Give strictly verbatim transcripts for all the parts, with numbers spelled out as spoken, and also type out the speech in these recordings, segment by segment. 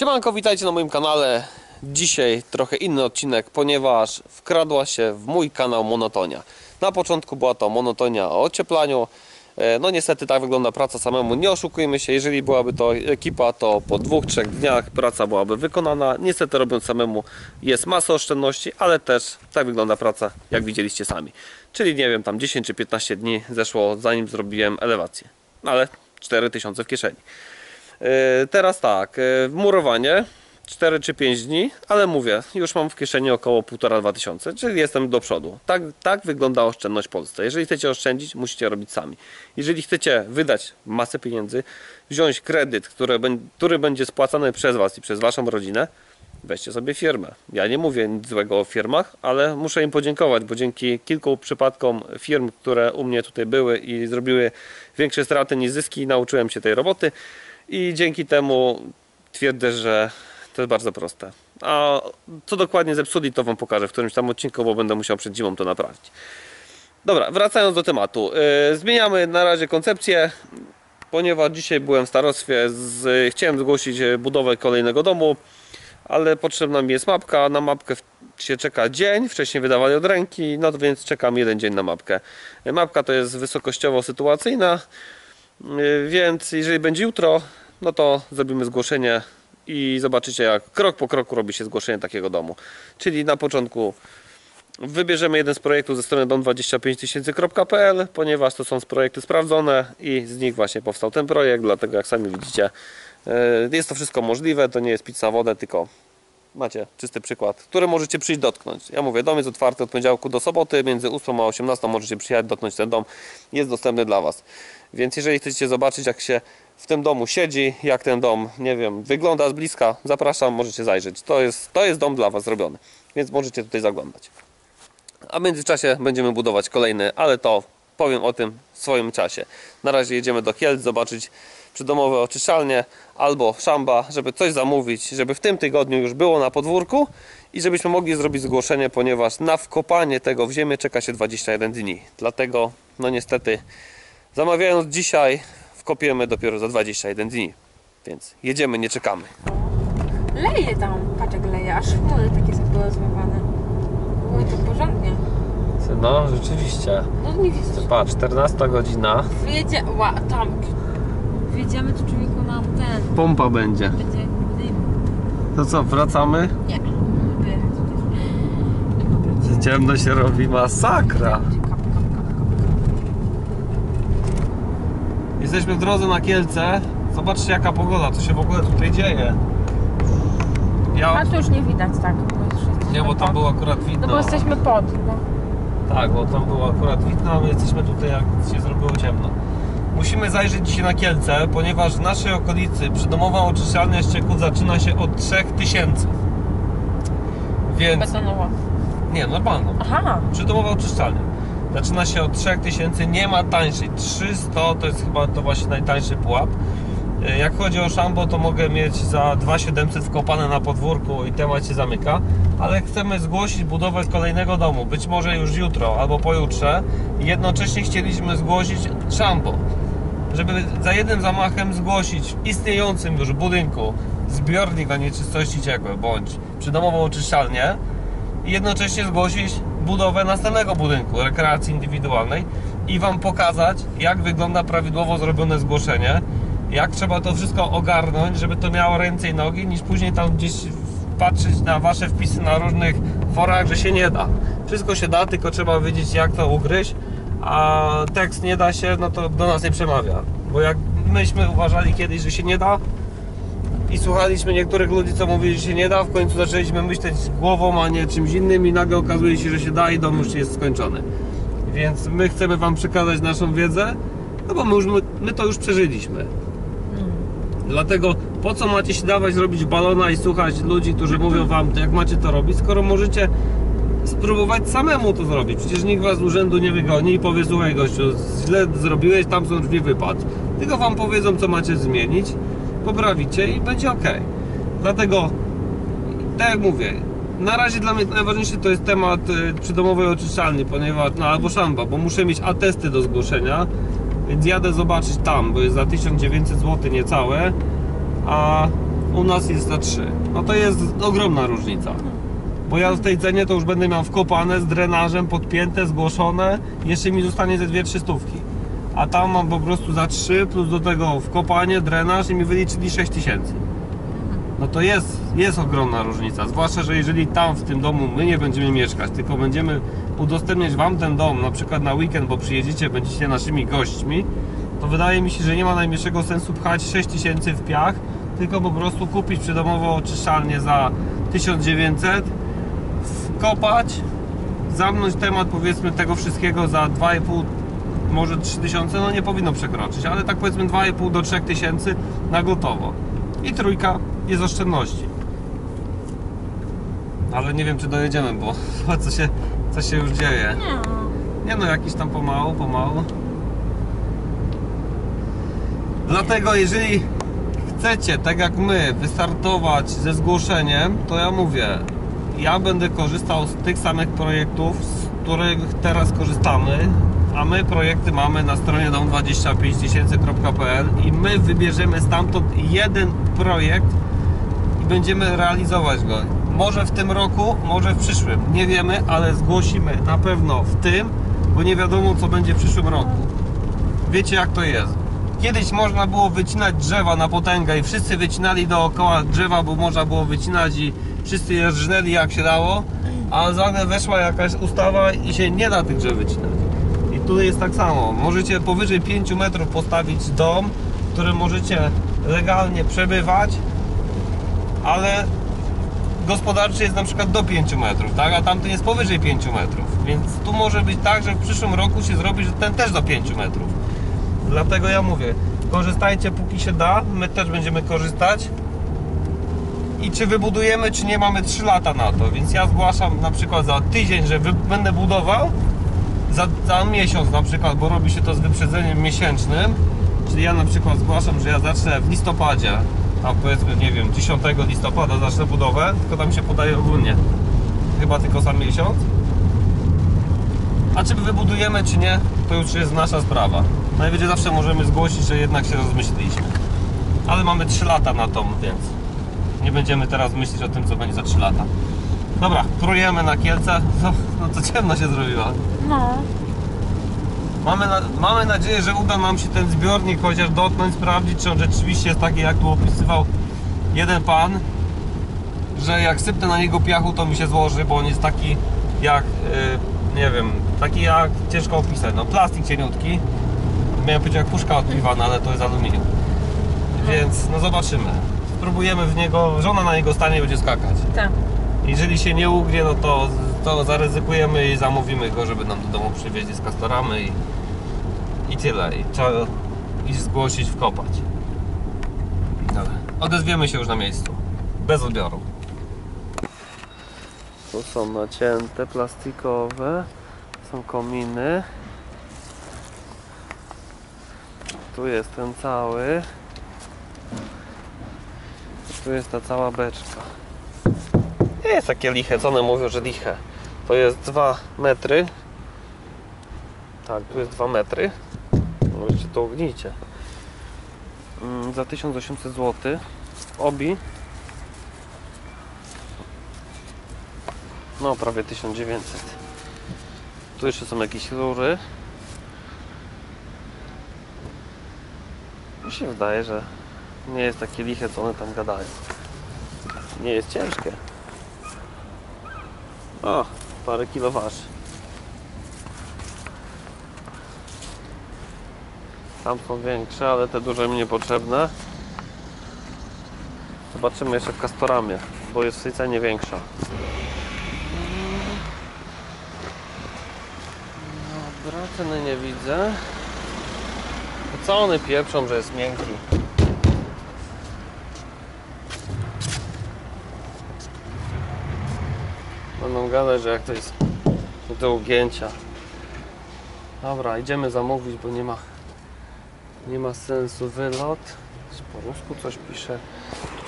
Siemanko, witajcie na moim kanale. Dzisiaj trochę inny odcinek, ponieważ wkradła się w mój kanał monotonia. Na początku była to monotonia o ocieplaniu. No niestety tak wygląda praca samemu, nie oszukujmy się, jeżeli byłaby to ekipa, to po dwóch, trzech dniach praca byłaby wykonana. Niestety robiąc samemu jest masa oszczędności, ale też tak wygląda praca, jak widzieliście sami. Czyli nie wiem, tam dziesięć czy piętnaście dni zeszło, zanim zrobiłem elewację, ale cztery tysiące w kieszeni. Teraz tak, murowanie cztery czy pięć dni, ale mówię, już mam w kieszeni około półtora do dwóch tysięcy, czyli jestem do przodu. Tak, tak wygląda oszczędność w Polsce. Jeżeli chcecie oszczędzić, musicie robić sami. Jeżeli chcecie wydać masę pieniędzy, wziąć kredyt, który, który będzie spłacany przez Was i przez Waszą rodzinę, weźcie sobie firmę. Ja nie mówię nic złego o firmach, ale muszę im podziękować, bo dzięki kilku przypadkom firm, które u mnie tutaj były i zrobiły większe straty niż zyski, nauczyłem się tej roboty i dzięki temu twierdzę, że to jest bardzo proste. A co dokładnie zepsuli, to Wam pokażę w którymś tam odcinku, bo będę musiał przed zimą to naprawić. Dobra, wracając do tematu. Yy, zmieniamy na razie koncepcję, ponieważ dzisiaj byłem w starostwie. Z, chciałem zgłosić budowę kolejnego domu, ale potrzebna mi jest mapka. Na mapkę się czeka dzień, wcześniej wydawali od ręki, no więc czekam jeden dzień na mapkę. Yy, mapka to jest wysokościowo sytuacyjna, yy, więc jeżeli będzie jutro, no to zrobimy zgłoszenie i zobaczycie, jak krok po kroku robi się zgłoszenie takiego domu. Czyli na początku wybierzemy jeden z projektów ze strony dom dwa pięć tysięcy kropka p l, ponieważ to są projekty sprawdzone i z nich właśnie powstał ten projekt, dlatego jak sami widzicie, jest to wszystko możliwe, to nie jest pić na wodę, tylko macie czysty przykład, który możecie przyjść dotknąć. Ja mówię, dom jest otwarty od poniedziałku do soboty, między ósmą a osiemnastą możecie przyjechać, dotknąć ten dom, jest dostępny dla Was. Więc jeżeli chcecie zobaczyć, jak się w tym domu siedzi, jak ten dom, nie wiem, wygląda z bliska, zapraszam, możecie zajrzeć. To jest, to jest dom dla Was zrobiony, więc możecie tutaj zaglądać. A w międzyczasie będziemy budować kolejny, ale to powiem o tym w swoim czasie. Na razie jedziemy do Kielc zobaczyć przydomowe oczyszczalnie albo Szamba, żeby coś zamówić, żeby w tym tygodniu już było na podwórku i żebyśmy mogli zrobić zgłoszenie, ponieważ na wkopanie tego w ziemię czeka się dwadzieścia jeden dni. Dlatego, no niestety, zamawiając dzisiaj, wkopiemy dopiero za dwadzieścia jeden dni. Więc jedziemy, nie czekamy. Leje tam, patrz jak leje, aż chmury takie są porozmywane. Były to porządnie. No, rzeczywiście. No nie widzę. Patrz, czternasta godzina. Wiedzie... Ła, tam. Wjedziemy tu człowieku na ten... Pompa będzie. Będzie dym. To co, wracamy? Nie. Wyjechać. Ciemno się robi, masakra. Jesteśmy w drodze na Kielce. Zobaczcie, jaka pogoda, co się w ogóle tutaj dzieje. Ja... A tu już nie widać tak. Bo nie, bo tam pod. Było akurat widno. No bo jesteśmy pod. No. Tak, bo tam było akurat widno, a my jesteśmy tutaj, jak się zrobiło ciemno. Musimy zajrzeć dzisiaj na Kielce, ponieważ w naszej okolicy przydomowa oczyszczalnia ścieków zaczyna się od trzech tysięcy. Więc... Betonowa. Nie, normalna. Aha. Przydomowa oczyszczalnia. Zaczyna się od trzech tysięcy, nie ma tańszej. trzysta to jest chyba to właśnie najtańszy pułap. Jak chodzi o szambo, to mogę mieć za dwa tysiące siedemset wkopane na podwórku i temat się zamyka. Ale chcemy zgłosić budowę kolejnego domu, być może już jutro albo pojutrze. Jednocześnie chcieliśmy zgłosić szambo, żeby za jednym zamachem zgłosić w istniejącym już budynku zbiornik na nieczystości ciekłe bądź przydomową oczyszczalnię i jednocześnie zgłosić budowę następnego budynku rekreacji indywidualnej i Wam pokazać, jak wygląda prawidłowo zrobione zgłoszenie, jak trzeba to wszystko ogarnąć, żeby to miało ręce i nogi, niż później tam gdzieś patrzeć na Wasze wpisy na różnych forach, że się nie da. Wszystko się da, tylko trzeba wiedzieć, jak to ugryźć, a tekst nie da się, no to do nas nie przemawia. Bo jak myśmy uważali kiedyś, że się nie da i słuchaliśmy niektórych ludzi, co mówili, że się nie da, w końcu zaczęliśmy myśleć głową, a nie czymś innym i nagle okazuje się, że się da i dom już jest skończony. Więc my chcemy Wam przekazać naszą wiedzę, no bo my, już, my to już przeżyliśmy. Dlatego po co macie się dawać robić balona i słuchać ludzi, którzy mówią Wam, jak macie to robić, skoro możecie spróbować samemu to zrobić. Przecież nikt Was z urzędu nie wygoni i powie, słuchaj gościu, źle zrobiłeś, tam są drzwi, wypadł. Tylko Wam powiedzą, co macie zmienić, poprawicie i będzie ok. Dlatego, tak jak mówię, na razie dla mnie najważniejszy to jest temat przydomowej oczyszczalni, ponieważ, no albo szamba, bo muszę mieć atesty do zgłoszenia. Więc jadę zobaczyć tam, bo jest za tysiąc dziewięćset złotych niecałe, a u nas jest za trzy. No to jest ogromna różnica. Bo ja w tej cenie to już będę miał wkopane z drenażem, podpięte, zgłoszone, jeszcze mi zostanie ze dwie trzy stówki. A tam mam po prostu za trzy, plus do tego wkopanie, drenaż i mi wyliczyli sześć tysięcy. No to jest, jest ogromna różnica, zwłaszcza, że jeżeli tam w tym domu my nie będziemy mieszkać, tylko będziemy udostępniać wam ten dom, na przykład na weekend, bo przyjedziecie, będziecie naszymi gośćmi, to wydaje mi się, że nie ma najmniejszego sensu pchać sześć tysięcy w piach, tylko po prostu kupić przydomowo oczyszczalnię za tysiąc dziewięćset, wkopać, zamknąć temat, powiedzmy, tego wszystkiego za dwa i pół, może trzy tysiące, no nie powinno przekroczyć, ale tak powiedzmy dwa i pół do trzech tysięcy na gotowo. I trójka jest oszczędności. Ale nie wiem, czy dojedziemy, bo co się, co się już dzieje. Nie no, jakiś tam pomału, pomału. Dlatego jeżeli chcecie, tak jak my, wystartować ze zgłoszeniem, to ja mówię, ja będę korzystał z tych samych projektów, z których teraz korzystamy, a my projekty mamy na stronie dom dwadzieścia pięć tysięcy kropka p l i my wybierzemy stamtąd jeden projekt i będziemy realizować go. Może w tym roku, może w przyszłym, nie wiemy, ale zgłosimy na pewno w tym, bo nie wiadomo, co będzie w przyszłym roku. Wiecie, jak to jest. Kiedyś można było wycinać drzewa na potęgę i wszyscy wycinali dookoła drzewa, bo można było wycinać i wszyscy je rżnęli jak się dało, a zaraz weszła jakaś ustawa i się nie da tych drzew wycinać. I tutaj jest tak samo. Możecie powyżej pięciu metrów postawić dom, w którym możecie legalnie przebywać, ale gospodarczy jest na przykład do pięciu metrów, tak? A tamten jest powyżej pięciu metrów. Więc tu może być tak, że w przyszłym roku się zrobi, że ten też do pięciu metrów. Dlatego ja mówię, korzystajcie póki się da, my też będziemy korzystać. I czy wybudujemy, czy nie, mamy trzy lata na to, więc ja zgłaszam na przykład za tydzień, że będę budował, za, za miesiąc na przykład, bo robi się to z wyprzedzeniem miesięcznym, czyli ja na przykład zgłaszam, że ja zacznę w listopadzie, a powiedzmy, nie wiem, dziesiątego listopada zacznę budowę, tylko tam się podaje ogólnie, chyba tylko za miesiąc. A czy wybudujemy, czy nie, to już jest nasza sprawa. Najwyżej zawsze możemy zgłosić, że jednak się rozmyśliliśmy. Ale mamy trzy lata na to, więc nie będziemy teraz myśleć o tym, co będzie za trzy lata. Dobra, trujemy na Kielce. No, no to ciemno się zrobiło. No. Mamy, na, mamy nadzieję, że uda nam się ten zbiornik chociaż dotknąć, sprawdzić, czy on rzeczywiście jest taki, jak tu opisywał jeden pan, że jak sypnę na niego piachu, to mi się złoży, bo on jest taki jak, yy, nie wiem, taki jak ciężko opisać. No, plastik cieniutki. Miałem powiedzieć jak puszka od piwana, ale to jest aluminium. Więc no zobaczymy. Spróbujemy w niego, żona na niego stanie i będzie skakać. Tak. Jeżeli się nie ugnie, no to, to zaryzykujemy i zamówimy go, żeby nam do domu przywieźli z Castoramy i, i tyle. I trzeba iść zgłosić, wkopać. Dobra. Odezwiemy się już na miejscu. Bez odbioru. Tu są nacięte plastikowe. Są kominy. Tu jest ten cały. Tu jest ta cała beczka. Nie jest takie liche, co one mówią, że liche. To jest dwa metry. Tak, tu jest dwa metry. Możecie to ognicie. Mm, za tysiąc osiemset złotych. Obi. No, prawie tysiąc dziewięćset. Tu jeszcze są jakieś rury. Mi się wydaje, że nie jest takie liche, co one tam gadają. Nie jest ciężkie. O, parę kilo waży. Tam są większe, ale te duże mi niepotrzebne. Zobaczymy jeszcze w Castoramie, bo jest w tej cenie większa. Dobra, ceny nie widzę. Co one pieprzą, że jest miękki? Będą gadać, że jak to jest do ugięcia. Dobra, idziemy zamówić, bo nie ma nie ma sensu wylot. Po rusku coś pisze.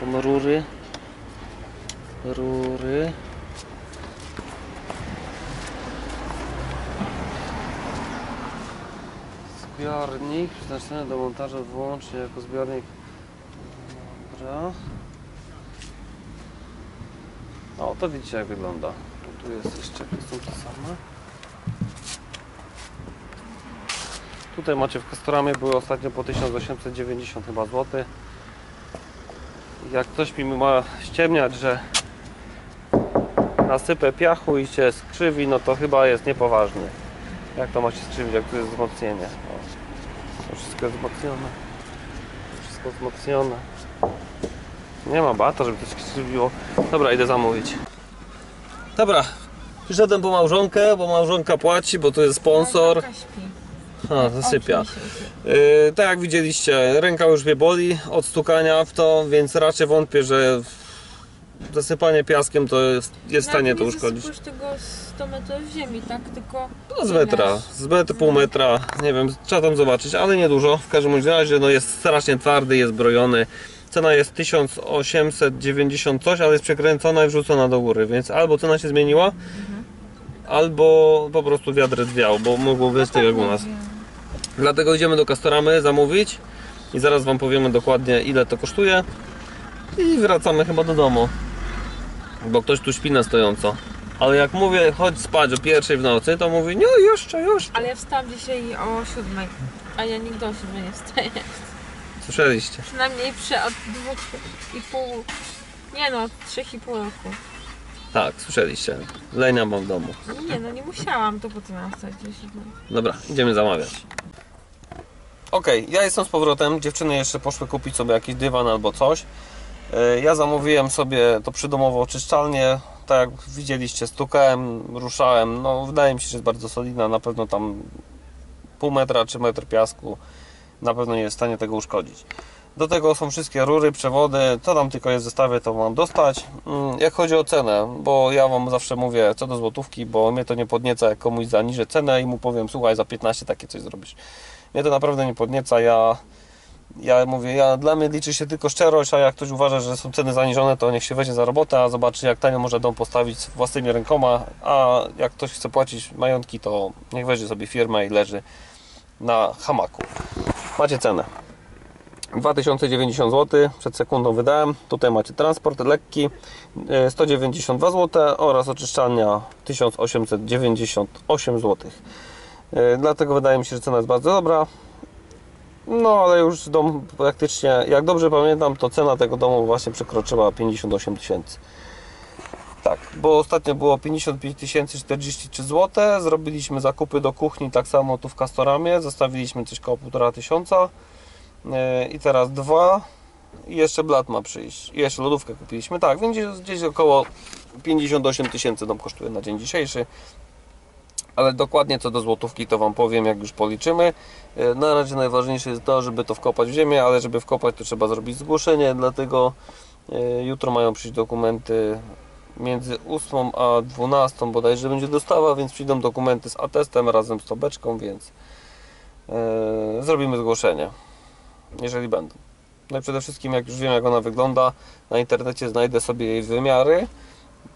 Tu są rury. Rury. Zbiornik przeznaczony do montażu wyłącznie jako zbiornik. Dobra. O, to widzicie jak wygląda. Tu jest jeszcze piesunki same. Tutaj macie w Castoramie, były ostatnio po tysiąc osiemset dziewięćdziesiąt chyba złotych. Jak ktoś mi ma ściemniać, że nasypę piachu i się skrzywi, no to chyba jest niepoważny. Jak to ma się skrzywić, jak tu jest wzmocnienie. O, to wszystko jest wzmocnione. Wszystko wzmocnione. Nie ma bata, żeby to się skrzywiło. Dobra, idę zamówić. Dobra, przyszedłem po małżonkę, bo małżonka płaci, bo tu jest sponsor. A, zasypia. Yy, tak jak widzieliście, ręka już mnie boli od stukania w to, więc raczej wątpię, że zasypanie piaskiem to jest, jest w stanie to uszkodzić. Nie zasypujesz tego sto metrów ziemi, tak? Tylko no z metra, z metr, pół metra, nie wiem, trzeba tam zobaczyć, ale niedużo. W każdym razie no jest strasznie twardy, jest brojony. Cena jest tysiąc osiemset dziewięćdziesiąt coś, ale jest przekręcona i wrzucona do góry, więc albo cena się zmieniła, mhm. albo po prostu wiatr zwiał, bo mogło być tak jak u nas. Dlatego idziemy do Castoramy zamówić i zaraz wam powiemy dokładnie ile to kosztuje i wracamy chyba do domu, bo ktoś tu śpi na stojąco. Ale jak mówię, chodź spać o pierwszej w nocy, to mówi, nie, jeszcze, jeszcze. Ale ja wstałam dzisiaj o siódmej, a ja nigdy o siódmej nie wstaję. Słyszeliście? Przynajmniej przy od dwóch i pół, nie no, trzech i pół roku. Tak, słyszeliście. Lenia mam w domu. Nie no, nie musiałam, to po co miałam wstać o siódmej. Dobra, idziemy zamawiać. Okej, okay, ja jestem z powrotem, dziewczyny jeszcze poszły kupić sobie jakiś dywan albo coś. Ja zamówiłem sobie to przydomowo oczyszczalnię, tak jak widzieliście, stukałem, ruszałem, no wydaje mi się, że jest bardzo solidna, na pewno tam pół metra czy metr piasku, na pewno nie jest w stanie tego uszkodzić. Do tego są wszystkie rury, przewody, co tam tylko jest w zestawie, to mam dostać. Jak chodzi o cenę, bo ja wam zawsze mówię co do złotówki, bo mnie to nie podnieca, jak komuś zaniżę cenę i mu powiem, słuchaj, za piętnaście takie coś zrobisz. Mnie to naprawdę nie podnieca, ja, ja mówię, ja, dla mnie liczy się tylko szczerość, a jak ktoś uważa, że są ceny zaniżone, to niech się weźmie za robotę, a zobaczy jak tanio można dom postawić własnymi rękoma, a jak ktoś chce płacić majątki, to niech weźmie sobie firmę i leży na hamaku. Macie cenę. dwa tysiące dziewięćdziesiąt złotych, przed sekundą wydałem. Tutaj macie transport lekki, sto dziewięćdziesiąt dwa złote oraz oczyszczalnia tysiąc osiemset dziewięćdziesiąt osiem złotych. Dlatego wydaje mi się, że cena jest bardzo dobra. No ale już dom praktycznie, jak dobrze pamiętam, to cena tego domu właśnie przekroczyła pięćdziesiąt osiem tysięcy. Tak, bo ostatnio było pięćdziesiąt pięć tysięcy czterdzieści trzy złote. Zrobiliśmy zakupy do kuchni, tak samo tu w Castoramie. Zostawiliśmy coś koło półtora tysiąca. I teraz dwa. I jeszcze blat ma przyjść. I jeszcze lodówkę kupiliśmy. Tak, więc gdzieś około pięćdziesiąt osiem tysięcy dom kosztuje na dzień dzisiejszy. Ale dokładnie co do złotówki to wam powiem, jak już policzymy. Na razie najważniejsze jest to, żeby to wkopać w ziemię, ale żeby wkopać, to trzeba zrobić zgłoszenie. Dlatego jutro mają przyjść dokumenty między ósmą a dwunastą bodajże będzie dostawa, więc przyjdą dokumenty z atestem razem z tobeczką, więc yy, zrobimy zgłoszenie, jeżeli będą. No i przede wszystkim, jak już wiem jak ona wygląda, na internecie znajdę sobie jej wymiary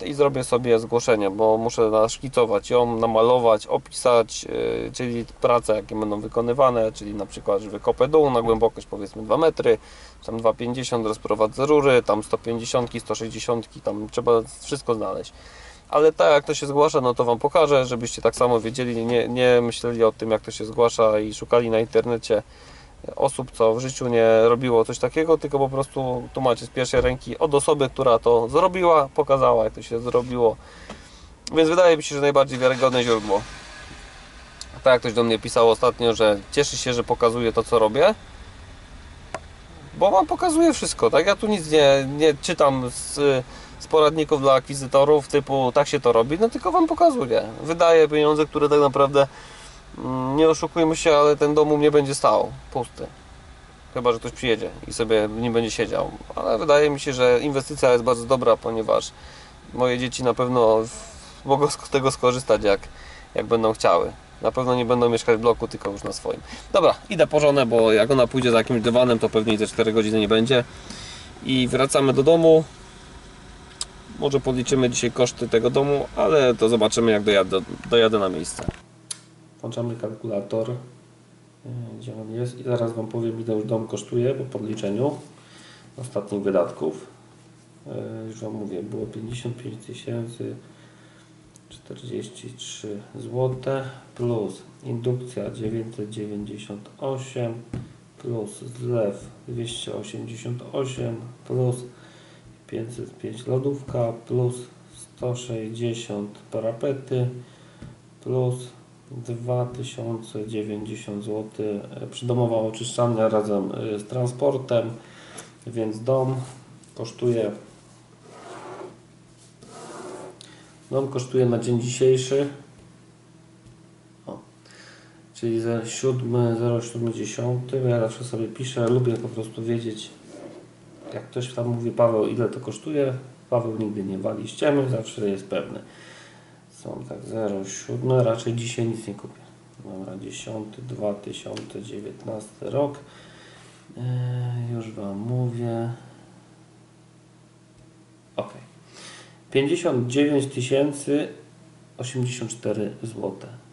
i zrobię sobie zgłoszenie, bo muszę naszkicować ją, namalować, opisać, yy, czyli prace jakie będą wykonywane, czyli na przykład, że wykopę dół na głębokość powiedzmy dwa metry, tam dwa pięćdziesiąt rozprowadzę rury, tam sto pięćdziesiąt, sto sześćdziesiąt, tam trzeba wszystko znaleźć. Ale tak jak to się zgłasza, no to wam pokażę, żebyście tak samo wiedzieli, nie, nie myśleli o tym jak to się zgłasza i szukali na internecie osób, co w życiu nie robiło coś takiego, tylko po prostu tu macie z pierwszej ręki od osoby, która to zrobiła, pokazała jak to się zrobiło. Więc wydaje mi się, że najbardziej wiarygodne źródło. Tak jak ktoś do mnie pisał ostatnio, że cieszy się, że pokazuje to co robię, bo wam pokazuje wszystko, tak? Ja tu nic nie, nie czytam z, z poradników dla akwizytorów typu tak się to robi, no tylko wam pokazuję. Wydaję pieniądze, które tak naprawdę, nie oszukujmy się, ale ten dom u mnie będzie stał pusty. Chyba, że ktoś przyjedzie i sobie w nim będzie siedział. Ale wydaje mi się, że inwestycja jest bardzo dobra, ponieważ moje dzieci na pewno mogą z tego skorzystać, jak, jak będą chciały. Na pewno nie będą mieszkać w bloku, tylko już na swoim. Dobra, idę po żonę, bo jak ona pójdzie za jakimś dywanem, to pewnie ze cztery godziny nie będzie. I wracamy do domu. Może podliczymy dzisiaj koszty tego domu, ale to zobaczymy, jak dojadę, dojadę na miejsce. Włączamy kalkulator, gdzie on jest i zaraz wam powiem ile już dom kosztuje po podliczeniu ostatnich wydatków. już Wam mówię, było pięćdziesiąt pięć tysięcy czterdzieści trzy złote plus indukcja dziewięćset dziewięćdziesiąt osiem plus zlew dwieście osiemdziesiąt osiem plus pięćset pięć lodówka plus sto sześćdziesiąt parapety plus dwa tysiące dziewięćdziesiąt złotych przydomowa oczyszczalnia razem z transportem, więc dom kosztuje dom kosztuje na dzień dzisiejszy, o, czyli za siódmy, zero siedem dziesięć. Ja zawsze sobie piszę, lubię po prostu wiedzieć, jak ktoś tam mówi: Paweł, ile to kosztuje? Paweł nigdy nie wali ściemy, zawsze jest pewny. Są tak zero siedem, raczej dzisiaj nic nie kupię. Dobra, dziesiąty, dwa tysiące dziewiętnasty rok. Yy, już Wam mówię. Ok. pięćdziesiąt dziewięć tysięcy osiemdziesiąt cztery złote.